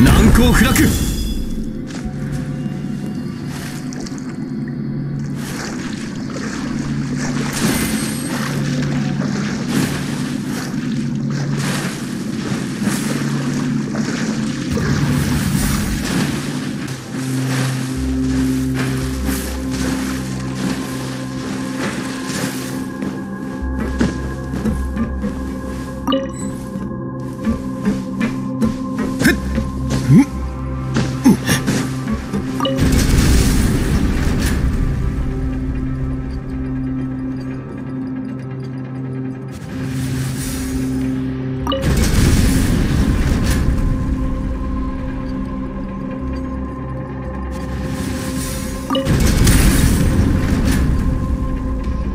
難攻不落。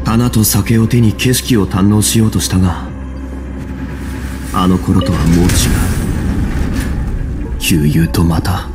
花と酒を手に景色を堪能しようとしたが、あの頃とはもう違う。旧友とまた